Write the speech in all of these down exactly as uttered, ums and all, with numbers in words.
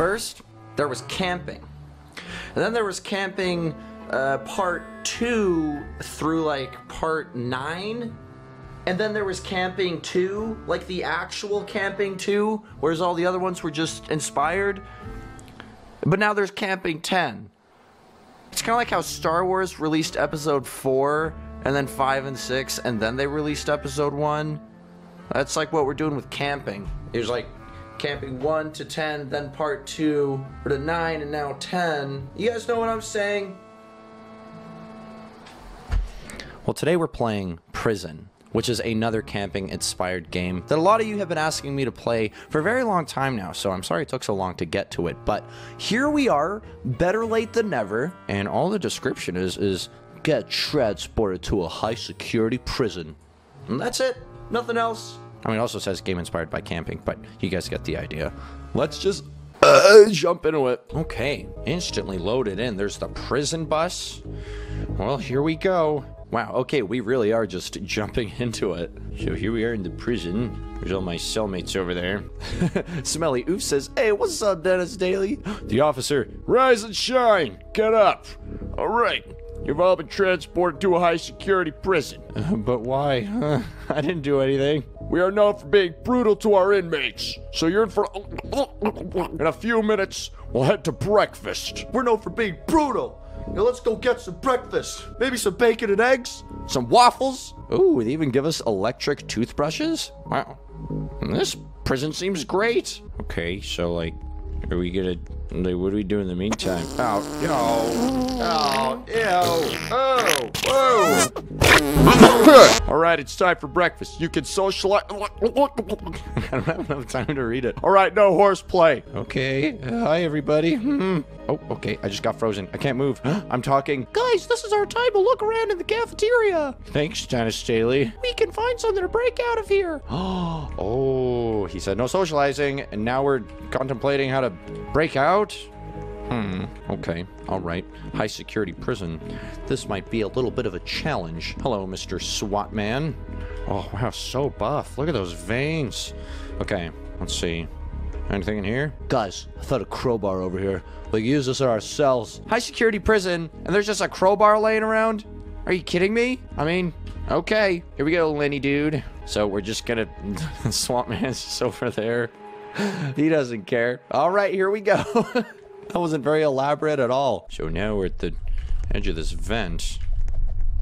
First, there was camping. And then there was camping uh, part two through like part nine. And then there was camping two, like the actual camping two, whereas all the other ones were just inspired. But now there's camping ten. It's kind of like how Star Wars released episode four, and then five and six, and then they released episode one. That's like what we're doing with camping. There's like camping one to ten, then part two or to nine, and now ten. You guys know what I'm saying? Well, today we're playing Prison, which is another camping-inspired game that a lot of you have been asking me to play for a very long time now, so I'm sorry it took so long to get to it, but here we are, better late than never, and all the description is, is get transported to a high-security prison. And that's it. Nothing else. I mean, it also says game inspired by camping, but you guys get the idea. Let's just uh, jump into it. Okay, instantly loaded in. There's the prison bus. Well, here we go. Wow, okay, we really are just jumping into it. So here we are in the prison. There's all my cellmates over there. Smelly Oof says, hey, what's up, Denis Daily? The officer, rise and shine, get up. All right, you've all been transported to a high-security prison. Uh, but why? Huh? I didn't do anything. We are known for being brutal to our inmates, so you're in for... In a few minutes, we'll head to breakfast. We're known for being brutal. Now let's go get some breakfast. Maybe some bacon and eggs, some waffles. Ooh, they even give us electric toothbrushes? Wow. This prison seems great. Okay, so like, are we gonna, like, what do we do in the meantime? Ow, ow, ow, ew, oh, whoa. All right, it's time for breakfast. You can socialize. I don't have enough time to read it. All right, no horseplay. Okay, uh, hi everybody. Hmm. Oh, okay, I just got frozen. I can't move. I'm talking. Guys, this is our time to look around in the cafeteria. Thanks, Denis Daily. We can find something to break out of here. Oh, he said no socializing, and now we're contemplating how to break out? Hmm, okay, all right. High security prison. This might be a little bit of a challenge. Hello, Mister Swat Man. Oh, wow, so buff. Look at those veins. Okay, let's see. Anything in here? Guys, I thought a crowbar over here. We use this in our cells. High security prison, and there's just a crowbar laying around? Are you kidding me? I mean, okay. Here we go, Lenny dude. So we're just gonna, Swat Man's just over there. He doesn't care. All right, here we go. That wasn't very elaborate at all. So now we're at the edge of this vent.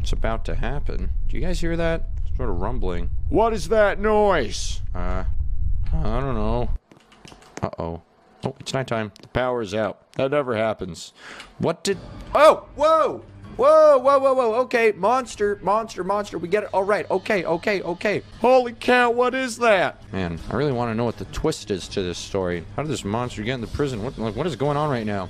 It's about to happen. Do you guys hear that? Sort of rumbling. What is that noise? Uh, I don't know. Uh-oh. Oh, it's nighttime. The power's out. That never happens. What did... Oh, whoa! Whoa, whoa, whoa, whoa, okay, monster, monster, monster, we get it, all right, okay, okay, okay. Holy cow, what is that? Man, I really want to know what the twist is to this story. How did this monster get into prison? What, like, what is going on right now?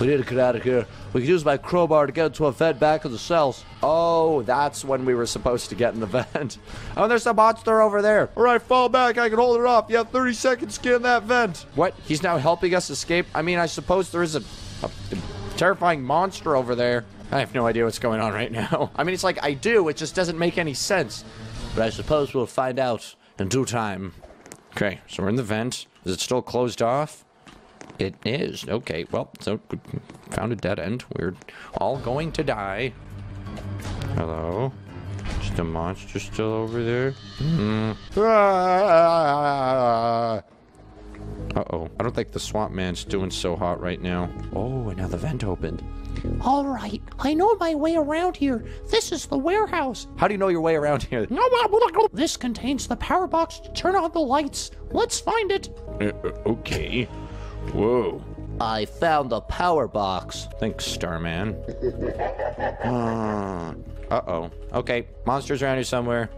We need to get out of here. We can use my crowbar to get into a vent back of the cells. Oh, that's when we were supposed to get in the vent. Oh, there's a monster over there. All right, fall back, I can hold it off. You have thirty seconds to get in that vent. What, he's now helping us escape? I mean, I suppose there is a, a, a terrifying monster over there. I have no idea what's going on right now. I mean, it's like I do, it just doesn't make any sense. But I suppose we'll find out in due time. Okay, so we're in the vent. Is it still closed off? It is. Okay, well, so found a dead end. We're all going to die. Hello? Is the monster still over there? Mm-hmm. Ah! Uh-oh. I don't think the Swamp Man's doing so hot right now. Oh, and now the vent opened. All right. I know my way around here. This is the warehouse. How do you know your way around here? This contains the power box to turn on the lights. Let's find it. Uh, okay. Whoa. I found the power box. Thanks, Starman. uh, uh-oh. Okay. Monsters around here somewhere.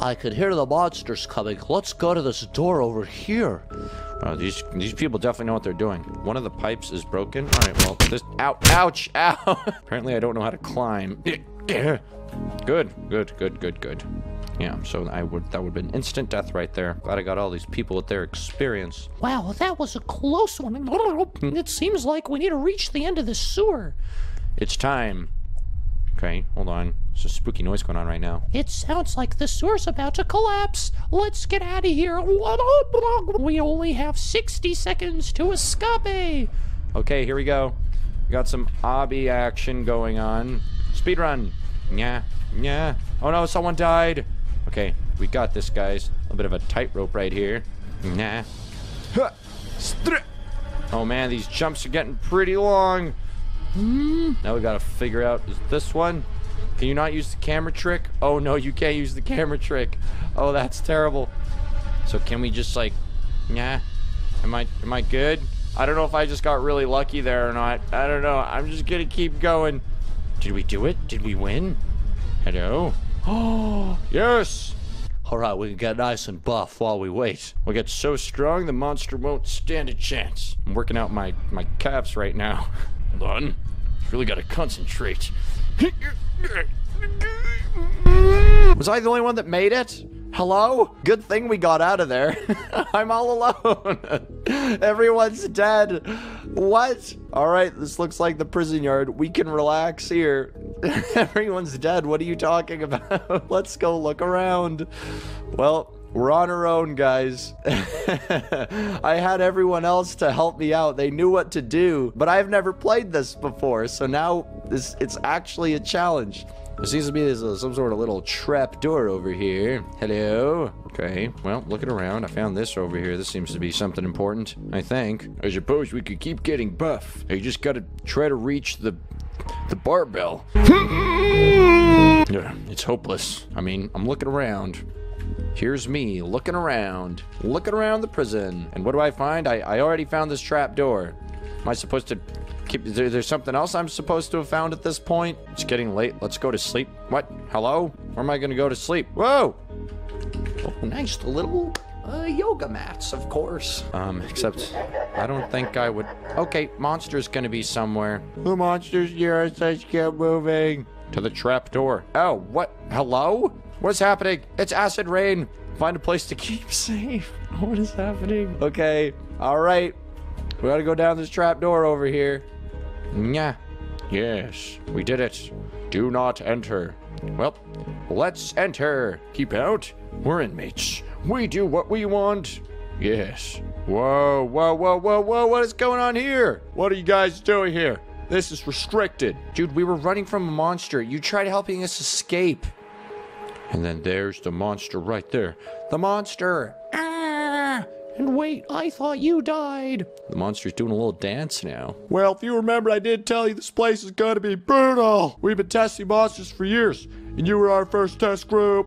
I could hear the monsters coming. Let's go to this door over here. Oh, these these people definitely know what they're doing. One of the pipes is broken. All right, well, this... Ow, ouch, ow! Apparently, I don't know how to climb. Good, good, good, good, good. Yeah, so I would that would have been instant death right there. Glad I got all these people with their experience. Wow, that was a close one. It seems like we need to reach the end of this sewer. It's time Okay, hold on. There's a spooky noise going on right now. It sounds like the sewer's about to collapse. Let's get out of here. We only have sixty seconds to escape. Okay, here we go. We got some obby action going on. Speed run. Yeah, yeah. Oh no, someone died. Okay, we got this, guys. A bit of a tightrope right here. Nah. Oh man, these jumps are getting pretty long. Now we gotta figure out, is this one? Can you not use the camera trick? Oh no, you can't use the camera trick. Oh, that's terrible. So can we just like, nah? Am I, am I good? I don't know if I just got really lucky there or not. I don't know. I'm just gonna keep going. Did we do it? Did we win? Hello? Oh, yes! Alright, we can get nice and buff while we wait. We'll get so strong the monster won't stand a chance. I'm working out my, my calves right now. Hold on. Really gotta concentrate. Was I the only one that made it? Hello? Good thing we got out of there. I'm all alone. Everyone's dead. What? All right, this looks like the prison yard. We can relax here. Everyone's dead. What are you talking about? Let's go look around. Well, we're on our own, guys. I had everyone else to help me out. They knew what to do, but I've never played this before, so now this, it's actually a challenge. There seems to be there's a, some sort of little trap door over here. Hello? Okay, well, looking around, I found this over here. This seems to be something important, I think. I suppose we could keep getting buff. You just gotta try to reach the, the barbell. Yeah, it's hopeless. I mean, I'm looking around. Here's me looking around, looking around the prison. And what do I find? I, I already found this trap door. Am I supposed to keep, is there, there's something else I'm supposed to have found at this point? It's getting late. Let's go to sleep. What? Hello? Where am I going to go to sleep? Whoa! Oh, nice little uh, yoga mats, of course. Um, except I don't think I would. Okay, monster's going to be somewhere. The monster's here. I just keep moving. To the trap door. Oh, what? Hello? What's happening? It's acid rain. Find a place to keep safe. What is happening? Okay. All right. We gotta go down this trap door over here. Yeah. Yes. We did it. Do not enter. Well, let's enter. Keep out. We're inmates. We do what we want. Yes. Whoa, whoa, whoa, whoa, whoa. What is going on here? What are you guys doing here? This is restricted. Dude, we were running from a monster. You tried helping us escape. And then there's the monster right there. The monster! Ah! And wait, I thought you died. The monster's doing a little dance now. Well, if you remember, I did tell you this place is gonna be brutal. We've been testing monsters for years, and you were our first test group.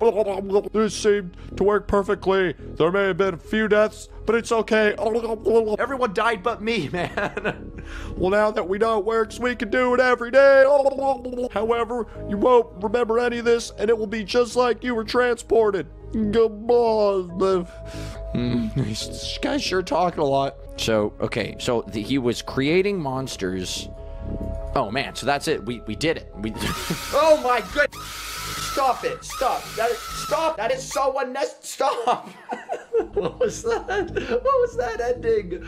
This seemed to work perfectly. There may have been a few deaths, but it's okay. Everyone died but me, man. Well, now that we know it works, we can do it every day. However, you won't remember any of this, and it will be just like you were transported. Goodbye. This guy's sure talking a lot. So, okay, so the, he was creating monsters. Oh, man, so that's it. We, we did it. We oh, my goodness. Stop it. Stop. That is, stop. That is so unnecessary. Stop. What was that? What was that ending?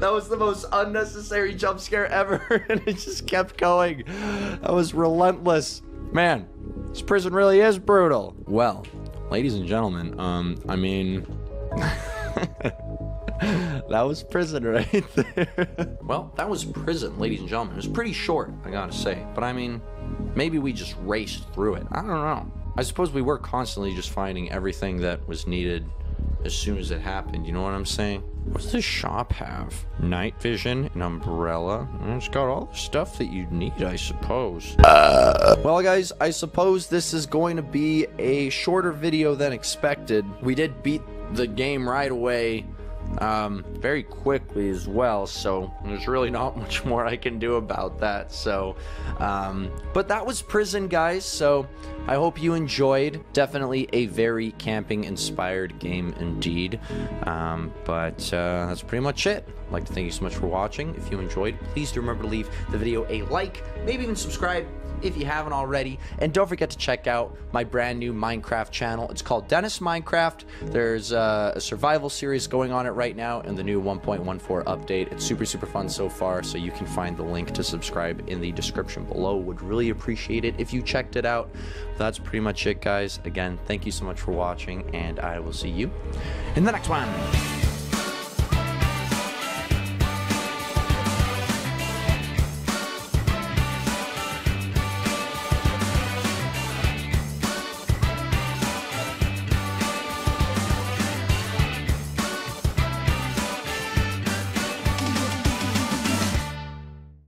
That was the most unnecessary jump scare ever, and it just kept going. That was relentless. Man, this prison really is brutal. Well, ladies and gentlemen, um, I mean... That was prison right there. Well, that was prison, ladies and gentlemen. It was pretty short, I gotta say. But I mean, maybe we just raced through it. I don't know. I suppose we were constantly just finding everything that was needed as soon as it happened. You know what I'm saying? What's this shop have? Night vision, an umbrella. It's got all the stuff that you need, I suppose. Uh. Well, guys, I suppose this is going to be a shorter video than expected. We did beat the game right away. Um, very quickly as well, so there's really not much more I can do about that. So, um, but that was prison, guys, so I hope you enjoyed. Definitely a very camping-inspired game indeed. Um, but uh, that's pretty much it. I'd like to thank you so much for watching. If you enjoyed, please do remember to leave the video a like, maybe even subscribe if you haven't already. And don't forget to check out my brand new Minecraft channel. It's called Denis Minecraft. There's uh, a survival series going on it right now and the new one point one four update. It's super, super fun so far. So you can find the link to subscribe in the description below. Would really appreciate it if you checked it out. That's pretty much it, guys. Again, thank you so much for watching, and I will see you in the next one.